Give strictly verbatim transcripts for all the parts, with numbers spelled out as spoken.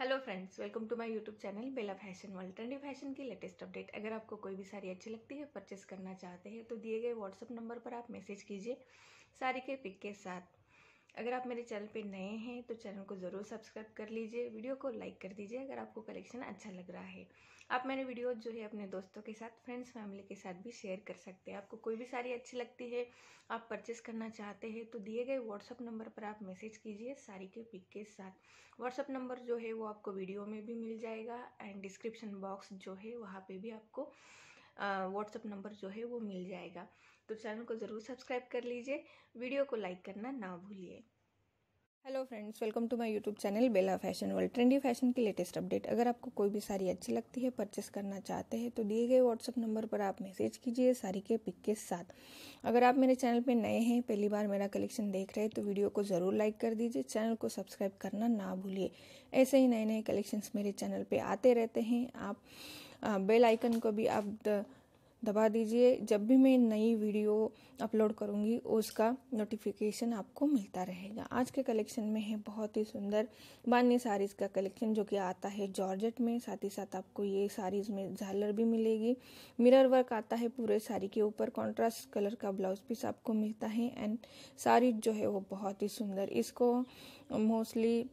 Hello friends, welcome to my YouTube channel Bela fashion world. Trendy fashion की latest update. अगर आपको कोई भी साड़ी अच्छी लगती है, परचेस करना चाहते हैं तो दिए गए व्हाट्सअप नंबर पर आप मैसेज कीजिए साड़ी के पिक के साथ। अगर आप मेरे चैनल पे नए हैं तो चैनल को ज़रूर सब्सक्राइब कर लीजिए, वीडियो को लाइक कर दीजिए अगर आपको कलेक्शन अच्छा लग रहा है। आप मेरे वीडियो जो है अपने दोस्तों के साथ, फ्रेंड्स, फैमिली के साथ भी शेयर कर सकते हैं। आपको कोई भी साड़ी अच्छी लगती है, आप परचेस करना चाहते हैं तो दिए गए व्हाट्सअप नंबर पर आप मैसेज कीजिए साड़ी के पिक के साथ। व्हाट्सअप नंबर जो है वो आपको वीडियो में भी मिल जाएगा एंड डिस्क्रिप्शन बॉक्स जो है वहाँ पे भी आपको व्हाट्सअप नंबर जो है वो मिल जाएगा। तो चैनल को ज़रूर सब्सक्राइब कर लीजिए, वीडियो को लाइक करना ना भूलिए। Hello friends, welcome to my YouTube channel Bela fashion world. Trendy fashion की लेटेस्ट अपडेट। अगर आपको कोई भी साड़ी अच्छी लगती है, परचेस करना चाहते हैं तो दिए गए व्हाट्सअप नंबर पर आप मैसेज कीजिए साड़ी के पिक के साथ। अगर आप मेरे चैनल पे नए हैं, पहली बार मेरा कलेक्शन देख रहे हैं तो वीडियो को ज़रूर लाइक कर दीजिए, चैनल को सब्सक्राइब करना ना भूलिए। ऐसे ही नए नए कलेक्शंस मेरे चैनल पर आते रहते हैं। आप बेल आइकन को भी आप दबा दीजिए, जब भी मैं नई वीडियो अपलोड करूंगी उसका नोटिफिकेशन आपको मिलता रहेगा। आज के कलेक्शन में है बहुत ही सुंदर बांधनी साड़ीज़ का कलेक्शन जो कि आता है जॉर्जेट में। साथ ही साथ आपको ये साड़ीज़ में झालर भी मिलेगी, मिरर वर्क आता है पूरे साड़ी के ऊपर, कॉन्ट्रास्ट कलर का ब्लाउज पीस आपको मिलता है एंड साड़ी जो है वो बहुत ही सुंदर। इसको मोस्टली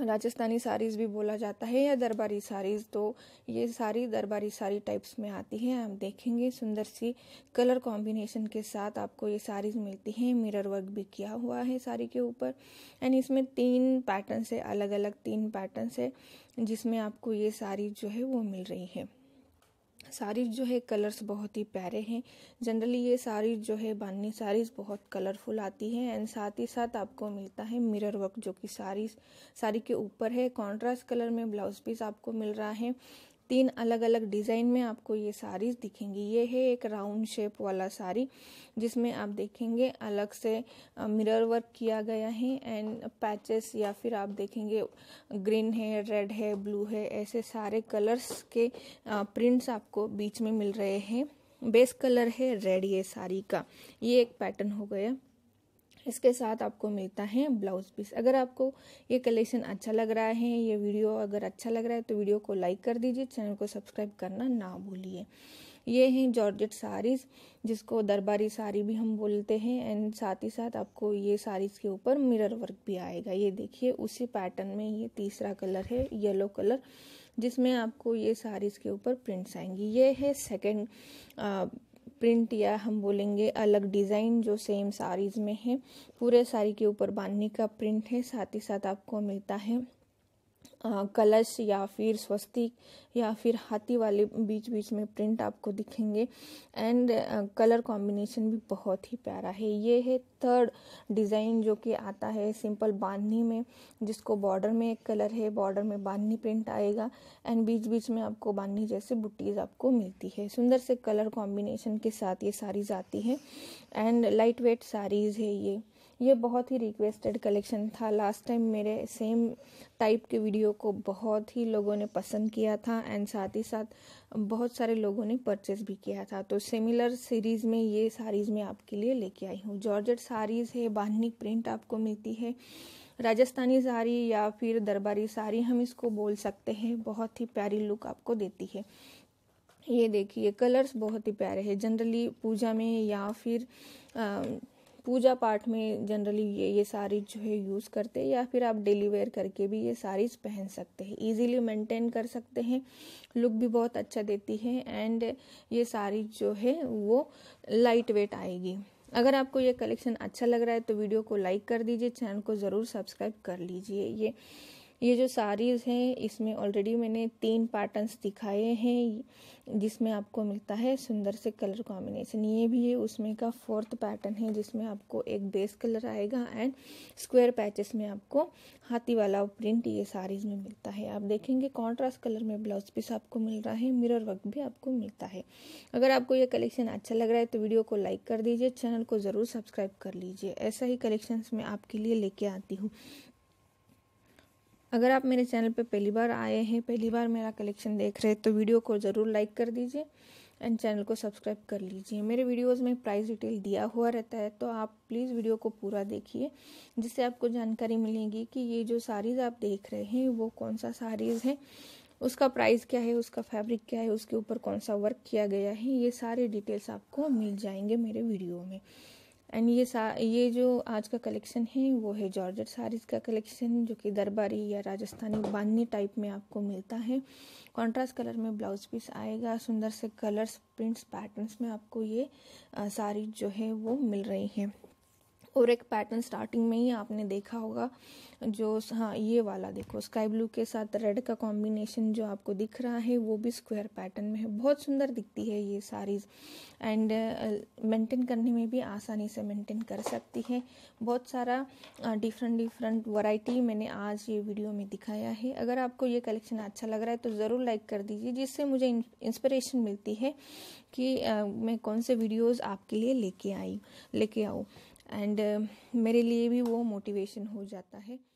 राजस्थानी साड़ीज़ भी बोला जाता है या दरबारी साड़ीज़, तो ये साड़ी दरबारी साड़ी टाइप्स में आती है। आप देखेंगे सुंदर सी कलर कॉम्बिनेशन के साथ आपको ये साड़ीज़ मिलती हैं। मिरर वर्क भी किया हुआ है साड़ी के ऊपर एंड इसमें तीन पैटर्न है, अलग अलग तीन पैटर्न है जिसमें आपको ये साड़ी जो है वो मिल रही है। साड़ी जो है कलर्स बहुत ही प्यारे हैं। जनरली ये साड़ी जो है बांधनी साड़ीज़ बहुत कलरफुल आती है एंड साथ ही साथ आपको मिलता है मिरर वर्क जो कि साड़ी साड़ी के ऊपर है। कॉन्ट्रास्ट कलर में ब्लाउज पीस आपको मिल रहा है। तीन अलग अलग डिज़ाइन में आपको ये साड़ीज़ दिखेंगी। ये है एक राउंड शेप वाला साड़ी जिसमें आप देखेंगे अलग से मिरर वर्क किया गया है एंड पैचेस या फिर आप देखेंगे ग्रीन है, रेड है, ब्लू है, ऐसे सारे कलर्स के प्रिंट्स आपको बीच में मिल रहे हैं। बेस कलर है रेड ये साड़ी का। ये एक पैटर्न हो गया। इसके साथ आपको मिलता है ब्लाउज पीस। अगर आपको ये कलेक्शन अच्छा लग रहा है, ये वीडियो अगर अच्छा लग रहा है तो वीडियो को लाइक कर दीजिए, चैनल को सब्सक्राइब करना ना भूलिए। ये हैं जॉर्जेट साड़ीज़ जिसको दरबारी साड़ी भी हम बोलते हैं एंड साथ ही साथ आपको ये साड़ीज़ के ऊपर मिरर वर्क भी आएगा। ये देखिए उसी पैटर्न में ये तीसरा कलर है येलो कलर जिसमें आपको ये साड़ीज़ के ऊपर प्रिंट्स आएंगी। ये है सेकेंड प्रिंट या हम बोलेंगे अलग डिज़ाइन जो सेम साड़ीज़ में है। पूरे साड़ी के ऊपर बांधनी का प्रिंट है। साथ ही साथ आपको मिलता है कलश या फिर स्वस्तिक या फिर हाथी वाले बीच बीच में प्रिंट आपको दिखेंगे एंड कलर कॉम्बिनेशन भी बहुत ही प्यारा है। ये है थर्ड डिज़ाइन जो कि आता है सिंपल बांधनी में, जिसको बॉर्डर में एक कलर है, बॉर्डर में बांधनी प्रिंट आएगा एंड बीच बीच में आपको बांधनी जैसे बुटीज़ आपको मिलती है। सुंदर से कलर कॉम्बिनेशन के साथ ये साड़ीज़ आती है एंड लाइट वेट साड़ीज़ है ये। ये बहुत ही रिक्वेस्टेड कलेक्शन था। लास्ट टाइम मेरे सेम टाइप के वीडियो को बहुत ही लोगों ने पसंद किया था एंड साथ ही साथ बहुत सारे लोगों ने परचेस भी किया था, तो सिमिलर सीरीज़ में ये साड़ीज़ में आपके लिए लेके आई हूँ। जॉर्जेट साड़ीज़ है, बांधनी प्रिंट आपको मिलती है। राजस्थानी साड़ी या फिर दरबारी साड़ी हम इसको बोल सकते हैं। बहुत ही प्यारी लुक आपको देती है। ये देखिए कलर्स बहुत ही प्यारे हैं। जनरली पूजा में या फिर आ, पूजा पाठ में जनरली ये ये साड़ीज़ जो है यूज़ करते हैं या फिर आप डेली वेयर करके भी ये साड़ीज़ पहन सकते हैं। इजीली मेंटेन कर सकते हैं, लुक भी बहुत अच्छा देती है एंड ये साड़ीज़ जो है वो लाइट वेट आएगी। अगर आपको ये कलेक्शन अच्छा लग रहा है तो वीडियो को लाइक कर दीजिए, चैनल को ज़रूर सब्सक्राइब कर लीजिए। ये ये जो साड़ीज़ हैं इसमें ऑलरेडी मैंने तीन पैटर्न्स दिखाए हैं जिसमें आपको मिलता है सुंदर से कलर कॉम्बिनेशन। ये भी है उसमें का फोर्थ पैटर्न है जिसमें आपको एक बेस कलर आएगा एंड स्क्वायर पैचेस में आपको हाथी वाला प्रिंट ये साड़ीज़ में मिलता है। आप देखेंगे कॉन्ट्रास्ट कलर में ब्लाउज पीस आपको मिल रहा है, मिरर वर्क भी आपको मिलता है। अगर आपको ये कलेक्शन अच्छा लग रहा है तो वीडियो को लाइक कर दीजिए, चैनल को ज़रूर सब्सक्राइब कर लीजिए। ऐसा ही कलेक्शंस मैं आपके लिए लेके आती हूँ। अगर आप मेरे चैनल पे पहली बार आए हैं, पहली बार मेरा कलेक्शन देख रहे हैं तो वीडियो को ज़रूर लाइक कर दीजिए एंड चैनल को सब्सक्राइब कर लीजिए। मेरे वीडियोस में प्राइस डिटेल दिया हुआ रहता है, तो आप प्लीज़ वीडियो को पूरा देखिए, जिससे आपको जानकारी मिलेगी कि ये जो साड़ीज़ आप देख रहे हैं वो कौन सा साड़ीज़ हैं, उसका प्राइस क्या है, उसका फैब्रिक क्या है, उसके ऊपर कौन सा वर्क किया गया है, ये सारे डिटेल्स आपको मिल जाएंगे मेरे वीडियो में। एंड ये सा ये जो आज का कलेक्शन है वो है जॉर्जेट साड़ीज़ का कलेक्शन, जो कि दरबारी या राजस्थानी बांधनी टाइप में आपको मिलता है। कॉन्ट्रास्ट कलर में ब्लाउज पीस आएगा, सुंदर से कलर्स, प्रिंट्स, पैटर्न्स में आपको ये साड़ी जो है वो मिल रही है। और एक पैटर्न स्टार्टिंग में ही आपने देखा होगा, जो हाँ ये वाला देखो, स्काई ब्लू के साथ रेड का कॉम्बिनेशन जो आपको दिख रहा है वो भी स्क्वायर पैटर्न में है। बहुत सुंदर दिखती है ये साड़ीज़ एंड मेंटेन करने में भी आसानी से मेंटेन कर सकती है। बहुत सारा डिफरेंट डिफरेंट वैरायटी मैंने आज ये वीडियो में दिखाया है। अगर आपको ये कलेक्शन अच्छा लग रहा है तो ज़रूर लाइक कर दीजिए, जिससे मुझे इंस्पिरेशन मिलती है कि आ, मैं कौन से वीडियोज़ आपके लिए लेके आई लेके आऊँ एंड uh, मेरे लिए भी वो मोटिवेशन हो जाता है।